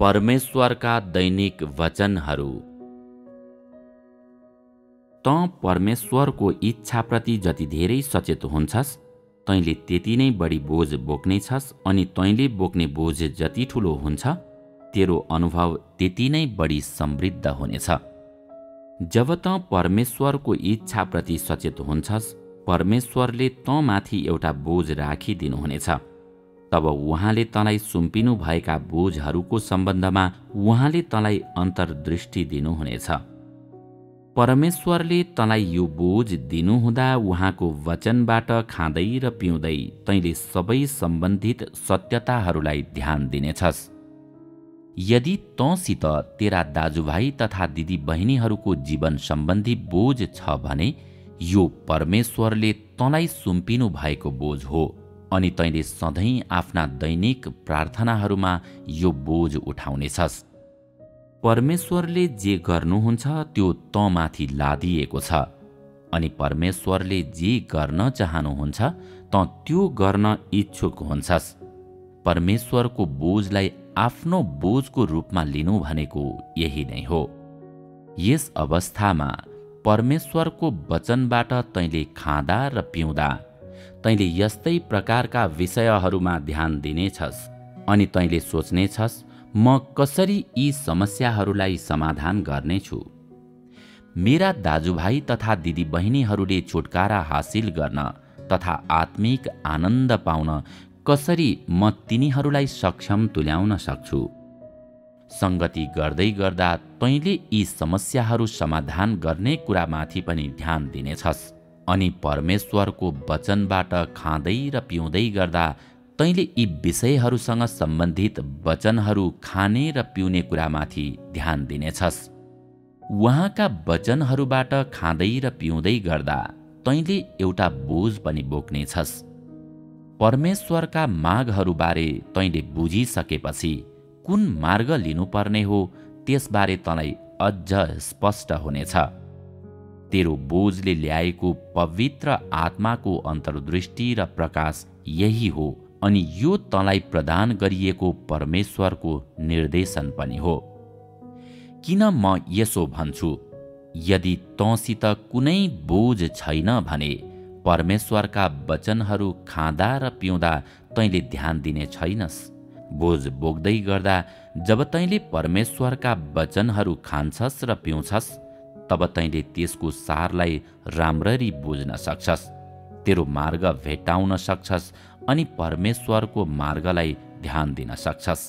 परमेश्वरका दैनिक वचनहरू। त परमेश्वरको इच्छाप्रति जति धेरै सचेत हुन्छस् तैले त्यति नै बढी बोझ बोक्ने छस्, अनि तैले बोक्ने बोझ जति ठूलो हुन्छ तेरो अनुभव त्यति नै बढी समृद्ध हुनेछ। जब त परमेश्वरको इच्छाप्रति सचेत हुन्छस् परमेश्वरले तमाथि एउटा बोझ राखिदिनुहुनेछ। तब उहाँले तलाई सुम्पिनु भएका बोझहरूको सम्बन्धमा उहाँले तलाई अन्तर्दृष्टि दिनुहुनेछ। परमेश्वरले तलाई यो बोझ दिनुहुँदा उहाँको वचनबाट खाँदै र पिउँदै तैले सबै सम्बन्धित सत्यताहरूलाई ध्यान दिनेछस्। यदि तँसित तेरा दाजुभाइ तथा दिदीबहिनीहरूको जीवन सम्बन्धी बोझ छ भने यो परमेश्वरले तँलाई सुम्पिनु भएको बोझ हो, अनि तैँले सधैँ आफ्ना दैनिक प्रार्थनाहरूमा यो बोझ उठाउनेछस्। परमेश्वरले जे गर्नुहुन्छ त्यो तँमाथि लादिएको छ, अनि परमेश्वरले जे गर्न चाहनुहुन्छ तँ त्यो गर्न इच्छुक हुन्छस्। परमेश्वरको बोझलाई आफ्नो बोझको रूपमा लिनु भनेको यही नै हो। यस अवस्थामा परमेश्वरको वचनबाट तैँले खाँदा र पिउँदा तैँले यस्तै प्रकारका विषयहरूमा ध्यान दिनेछस्, अनि तैँले सोच्नेछस् म कसरी यी समस्याहरूलाई समाधान गर्नेछु। मेरा दाजुभाइ तथा दिदीबहिनीहरूले छुटकारा हासिल गर्न तथा आत्मिक आनन्द पाउन कसरी म तिनीहरूलाई सक्षम तुल्याउन सक्छु। संगति गर्दै गर्दा तैँले यी समस्याहरू समाधान गर्ने कुरामाथि पनि ध्यान दिनेछस्, अनि परमेश्वरको वचनबाट खाँदै र पिउँदै गर्दा तैँले यी विषयहरूसँग सम्बन्धित वचनहरू खाने र पिउने कुरामाथि ध्यान दिनेछस्। उहाँका वचनहरूबाट खाँदै र पिउँदै गर्दा तैँले एउटा बोझ पनि बोक्नेछस्। परमेश्वरका मागहरूबारे तैँले बुझिसकेपछि कुन मार्ग लिनुपर्ने हो त्यसबारे तँलाई अझ स्पष्ट हुनेछ। तेरो बोझले ल्याएको पवित्र आत्माको अन्तर्दृष्टि र प्रकाश यही हो, अनि यो तँलाई प्रदान गरिएको परमेश्वरको निर्देशन पनि हो। किन म यसो भन्छु? यदि तँसित कुनै बोझ छैन भने परमेश्वरका वचनहरू खाँदा र पिउँदा तैँले ध्यान दिने छैनस्। बोझ बोक्दै गर्दा जब तैँले परमेश्वरका वचनहरू खान्छस् र पिउँछस् तब तैँले त्यसको सारलाई राम्ररी बुझ्न सक्छस्, तेरो मार्ग भेट्टाउन सक्छस्, अनि परमेश्वरको मार्गलाई ध्यान दिन सक्छस्।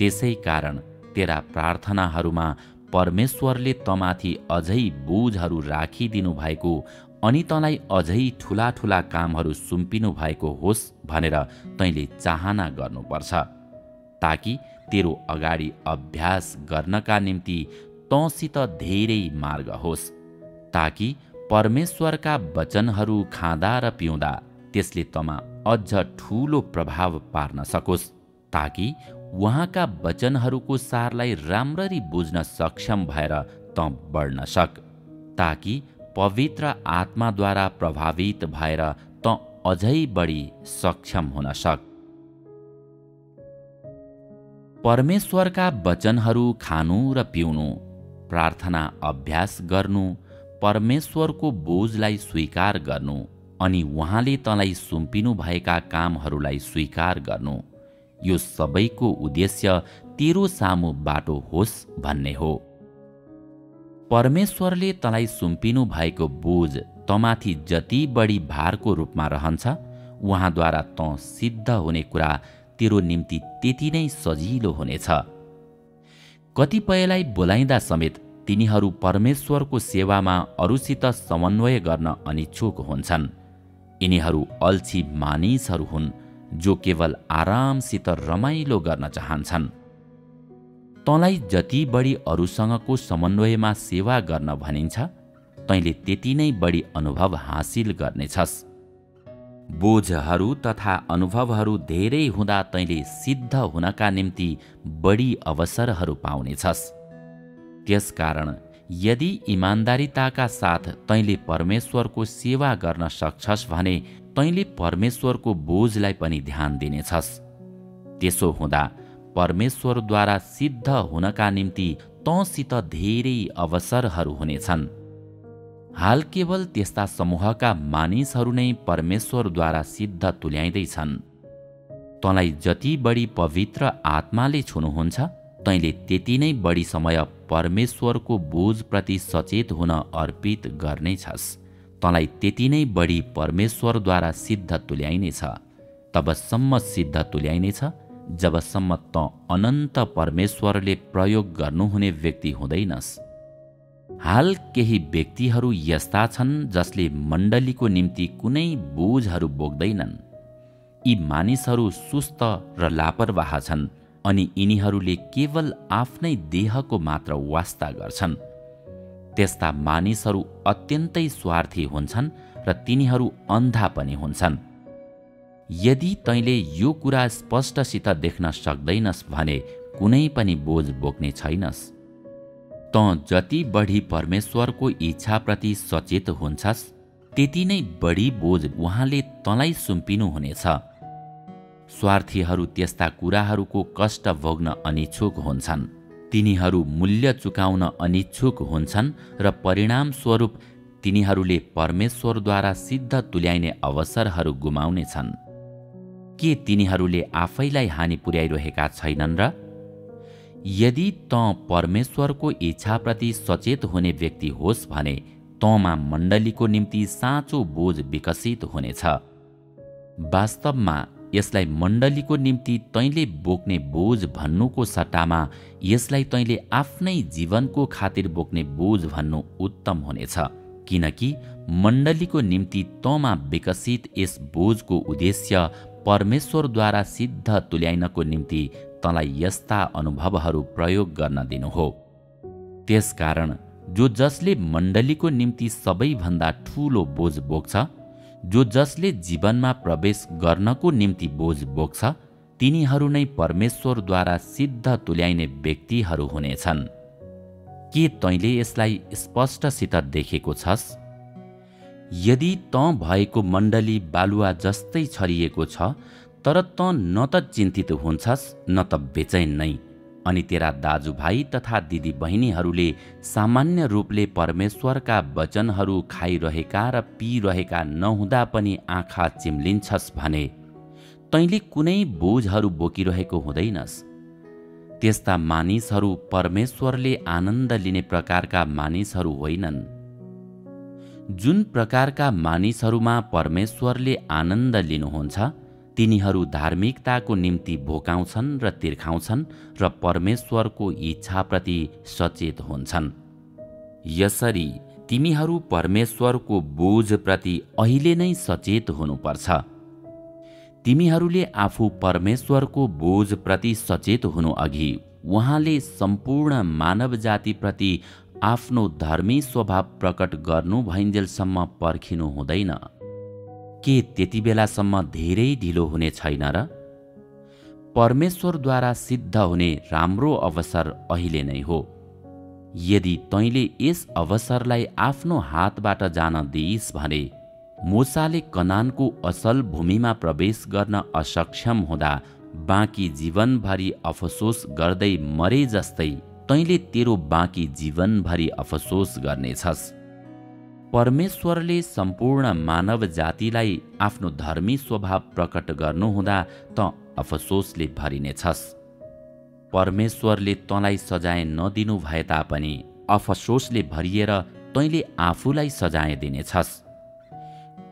त्यसै कारण तेरा प्रार्थनाहरूमा परमेश्वरले तमाथि अझै बोझहरू राखिदिनु भएको, अनि तँलाई अझै ठूला ठूला कामहरू सुम्पिनु भएको होस् भनेर तैँले चाहना गर्नुपर्छ, ताकि तेरो अगाडि अभ्यास गर्नका निम्ति तँसित धेरै मार्ग होस्, ताकि परमेश्वरका वचनहरू खाँदा र पिउँदा त्यसले तँमा अझ ठूलो प्रभाव पार्न सकोस्, ताकि उहाँका वचनहरूको सारलाई राम्ररी बुझ्न सक्षम भएर तँ बढ्न सक, ताकि पवित्र आत्माद्वारा प्रभावित भएर त अझै बढी सक्षम हुन सक। परमेश्वरका वचनहरू खानु र पिउनु, प्रार्थना अभ्यास गर्नु, परमेश्वरको बोझलाई स्वीकार गर्नु, अनि उहाँले तँलाई सुम्पिनु भएका कामहरूलाई स्वीकार गर्नु, यो सबैको उद्देश्य तेरो सामु बाटो होस् भन्ने हो। परमेश्वरले तलाई सुम्पिनु भएको बोझ तमाथि जति बढी भारको रूपमा रहन्छ उहाँद्वारा तँ सिद्ध हुने कुरा तेरो निम्ति त्यति नै सजिलो हुनेछ। कतिपयलाई बोलाइँदा समेत तिनीहरू परमेश्वरको सेवामा अरूसित समन्वय गर्न अनिच्छुक हुन्छन्। यिनीहरू अल्छी मानिसहरू हुन् जो केवल आरामसित रमाइलो गर्न चाहन्छन्। तँलाई जति बढी अरूसँगको समन्वयमा सेवा गर्न भनिन्छ तैँले त्यति नै बढी अनुभव हासिल गर्नेछस्। बोझहरू तथा अनुभवहरू धेरै हुँदा तैँले सिद्ध हुनका निम्ति बढी अवसरहरू पाउनेछस्। त्यसकारण यदि इमान्दारिताका साथ तैँले परमेश्वरको सेवा गर्न सक्छस् भने तैँले परमेश्वरको बोझलाई पनि ध्यान दिनेछस्। त्यसो हुँदा परमेश्वर द्वारा सिद्ध हुनका निम्ति तँसित धेरै अवसरहरू हुनेछन्। हाल केवल त्यस्ता समूहका मानिसहरू नै परमेश्वरद्वारा सिद्ध तुल्याइदैछन्। तँलाई जति बढी पवित्र आत्माले छुनुहुन्छ तैँले त्यति नै बढी समय परमेश्वरको बोझप्रति सचेत हुन अर्पित गर्नेछस्। तँलाई त्यति नै बढी परमेश्वरद्वारा सिद्ध तुल्याइनेछ। तबसम्म सिद्ध तुल्याइनेछ जबसम्म त अनन्त परमेश्वरले प्रयोग गर्नुहुने व्यक्ति हुँदैनस्। हाल केही व्यक्तिहरू यस्ता छन् जसले मण्डलीको निम्ति कुनै बोझहरू बोक्दैनन्। यी मानिसहरू सुस्त र लापरवाह छन् अनि यिनीहरूले केवल आफ्नै देहको मात्र वास्ता गर्छन्। त्यस्ता मानिसहरू अत्यन्तै स्वार्थी हुन्छन् र तिनीहरू अन्धा पनि हुन्छन्। यदि तैँले यो कुरा स्पष्टसित देख्न सक्दैनस् भने कुनै पनि बोझ बोक्ने छैनस्। तँ जति बढी परमेश्वरको इच्छाप्रति सचेत हुन्छस् त्यति नै बढी बोझ उहाँले तँलाई सुम्पिनुहुनेछ। स्वार्थीहरू त्यस्ता कुराहरूको कष्ट भोग्न अनिच्छुक हुन्छन्। तिनीहरू मूल्य चुकाउन अनिच्छुक हुन्छन् र परिणामस्वरूप तिनीहरूले परमेश्वरद्वारा सिद्ध तुल्याइने अवसरहरू गुमाउनेछन्। के तिनीहरूले आफैलाई हानि पुर्याइरहेका छैनन् र? यदि तँ परमेश्वरको इच्छाप्रति सचेत हुने व्यक्ति होस् भने तँमा मण्डलीको निम्ति साँचो बोझ विकसित हुनेछ। वास्तवमा यसलाई मण्डलीको निम्ति तैँले बोक्ने बोझ भन्नुको सट्टामा यसलाई तैँले आफ्नै जीवनको खातिर बोक्ने बोझ भन्नु उत्तम हुनेछ, किनकि मण्डलीको निम्ति तँमा विकसित यस बोझको उद्देश्य परमेश्वरद्वारा सिद्ध तुल्याइनको निम्ति तँलाई यस्ता अनुभवहरू प्रयोग गर्न दिनु हो। त्यसकारण जो जसले मण्डलीको निम्ति सबैभन्दा ठूलो बोझ बोक्छ, जो जसले जीवनमा प्रवेश गर्नको निम्ति बोझ बोक्छ, तिनीहरू नै परमेश्वरद्वारा सिद्ध तुल्याइने व्यक्तिहरू हुनेछन्। के तैँले यसलाई स्पष्टसित देखेको छस्? यदि तँ भएको मण्डली बालुवा जस्तै छरिएको छ तर तँ न त चिन्तित हुन्छस् न त बेचैन नै। अनि तेरा दाजुभाइ तथा दिदीबहिनीहरूले सामान्य रूपले परमेश्वरका वचनहरू खाइरहेका र पिइरहेका नहुँदा पनि आँखा चिम्लिन्छस् भने तैँले कुनै बोझहरू बोकिरहेको हुँदैनस्। त्यस्ता मानिसहरू परमेश्वरले आनन्द लिने प्रकारका मानिसहरू होइनन्। जुन प्रकारका मानिसहरूमा परमेश्वरले आनन्द लिनुहुन्छ तिनीहरू धार्मिकताको निम्ति भोकाउँछन् र तिर्खाउँछन् र परमेश्वरको इच्छाप्रति सचेत हुन्छन्। यसरी तिमीहरू परमेश्वरको बोझप्रति अहिले नै सचेत हुनुपर्छ। तिमीहरूले आफू परमेश्वरको बोझप्रति सचेत हुनुअघि उहाँले सम्पूर्ण मानव जातिप्रति आफ्नो धर्मी स्वभाव प्रकट गर्नु भइन्जेलसम्म पर्खिनु हुँदैन। के त्यति बेलासम्म धेरै ढिलो हुने छैन र? परमेश्वरद्वारा सिद्ध हुने राम्रो अवसर अहिले नै हो। यदि तैँले यस अवसरलाई आफ्नो हातबाट जान दिइस् भने मूसाले कनानको असल भूमिमा प्रवेश गर्न असक्षम हुँदा बाँकी जीवनभरि अफसोस गर्दै मरे जस्तै तैँले तेरो बाँकी जीवनभरि अफसोस गर्नेछस्। परमेश्वरले सम्पूर्ण मानव जातिलाई आफ्नो धर्मी स्वभाव प्रकट गर्नुहुँदा त अफसोसले भरिनेछस्। परमेश्वरले तँलाई सजाय नदिनु भए तापनि अफसोसले भरिएर तैँले आफूलाई सजाय दिनेछस्।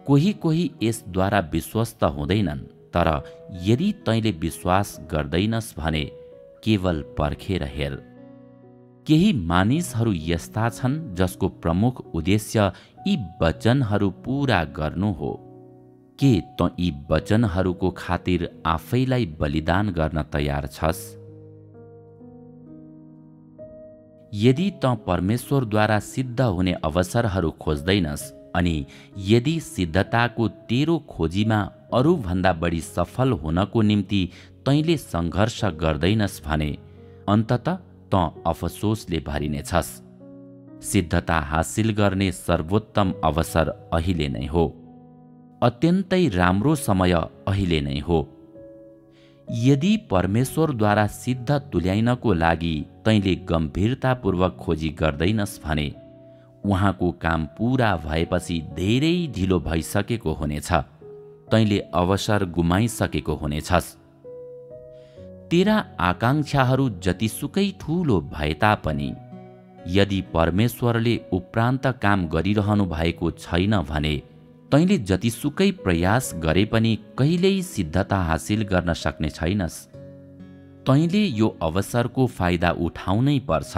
कोही कोही यसद्वारा विश्वस्त हुँदैनन्, तर यदि तैँले विश्वास गर्दैनस् भने केवल पर्खेर हेर। केही मानिसहरू यस्ता छन् जसको प्रमुख उद्देश्य यी वचनहरू पूरा गर्नु हो। के तँ यी वचनहरूको खातिर आफैलाई बलिदान गर्न तयार छस्? यदि तँ परमेश्वरद्वारा सिद्ध हुने अवसरहरू खोज्दैनस् अनि यदि सिद्धताको तेरो खोजीमा अरूभन्दा बढी सफल हुनको निम्ति तैँले सङ्घर्ष गर्दैनस् भने अन्ततः तँ अफसोसले भरिनेछस्। सिद्धता हासिल गर्ने सर्वोत्तम अवसर अहिले नै हो। अत्यन्तै राम्रो समय अहिले नै हो। यदि परमेश्वर द्वारा सिद्ध तुल्याइनको लागि तैले गम्भीरतापूर्वक खोजी गर्दैनस् भने उहाँको काम पूरा भएपछि धेरै ढिलो भइसकेको हुनेछ। तैले अवसर गुमाइसकेको हुनेछस्। तेरा आकांक्षाहरू जतिसुकै ठूलो भए तापनि यदि परमेश्वरले उपरान्त काम गरिरहनु भएको छैन भने तैले जतिसुकै प्रयास गरे पनि कहिल्यै सिद्धता हासिल गर्न सक्ने छैनस्। तैले यो अवसरको फाइदा उठाउनै पर्छ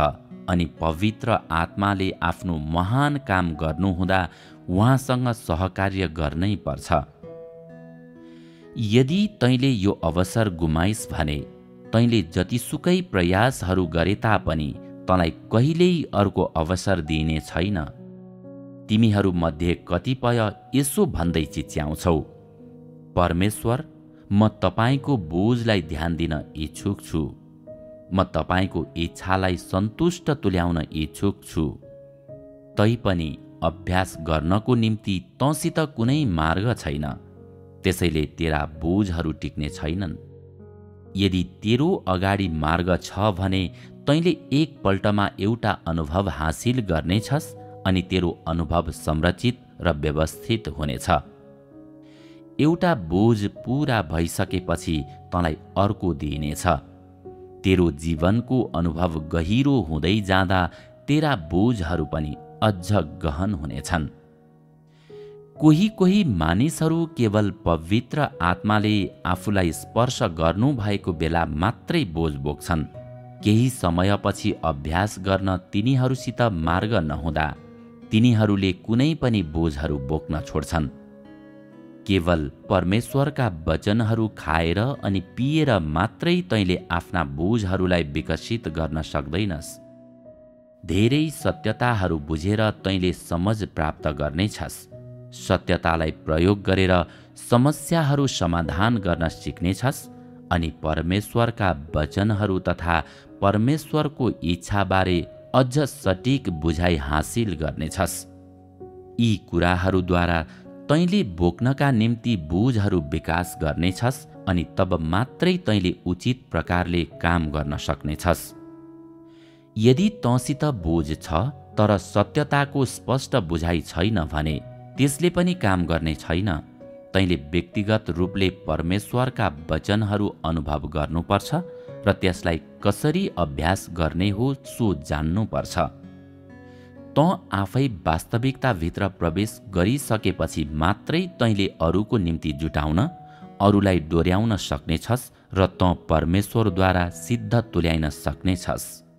अनि पवित्र आत्माले आफ्नो महान काम गर्नुहुँदा उहाँसँग सहकार्य गर्नै पर्छ। यदि तैले यो अवसर गुमाइस् भने तैले जतिसुकै प्रयासहरू गरे तापनि तँलाई कहिल्यै अर्को अवसर दिइने छैन। तिमीहरू मध्ये कतिपय यसो भन्दै चिच्याउँछौ, परमेश्वर म तपाईको बोझलाई ध्यान दिन इच्छुक छु, म तपाईको इच्छालाई सन्तुष्ट तुल्याउन इच्छुक छु। तैपनि अभ्यास गर्नको निम्ति तँसित कुनै मार्ग छैन, त्यसैले तेरा बोझहरू टिक्ने छैनन्। यदि तेरो अगाडि मार्ग छ भने तैँले एकपल्टमा एउटा अनुभव हासिल गर्नेछस् अनि तेरो अनुभव संरचित र व्यवस्थित हुनेछ। एउटा बोझ पूरा भइसकेपछि तँलाई अर्को दिइनेछ। तेरो जीवनको अनुभव गहिरो हुँदै जाँदा तेरा बोझहरू पनि अझ गहन हुनेछन्। कोही कोही मानिसहरू केवल पवित्र आत्माले आफूलाई स्पर्श गर्नु भएको बेला मात्रै बोझ बोक्छन्। केही समयपछि अभ्यास गर्न तिनीहरूसित मार्ग नहुँदा तिनीहरूले कुनै पनि बोझहरू बोक्न छोड्छन्। केवल परमेश्वरका वचनहरू खाएर अनि पिएर मात्रै तैँले आफ्ना बोझहरूलाई विकसित गर्न सक्दैनस्। धेरै सत्यताहरू बुझेर तैँले समझ प्राप्त गर्नेछस्। सत्यतालाई प्रयोग गरेर समस्याहरू समाधान गर्न सिक्नेछस् अनि परमेश्वरका वचनहरू तथा परमेश्वरको इच्छाबारे अझ सटीक बुझाइ हासिल गर्नेछस्। यी कुराहरूद्वारा तैँले बोक्नका निम्ति बोझहरू विकास गर्नेछस् अनि तब मात्रै तैँले उचित प्रकारले काम गर्न सक्नेछस्। यदि तँसित बोझ छ तर सत्यताको स्पष्ट बुझाइ छैन भने त्यसले पनि काम गर्ने छैन। तैँले व्यक्तिगत रूपले परमेश्वरका वचनहरू अनुभव गर्नुपर्छ र त्यसलाई कसरी अभ्यास गर्ने हो सो जान्नुपर्छ। तँ आफै वास्तविकताभित्र प्रवेश गरिसकेपछि मात्रै तैँले अरूको निम्ति जुटाउन, अरूलाई डोर्याउन सक्नेछस् र तँ परमेश्वरद्वारा सिद्ध तुल्याउन सक्नेछस्।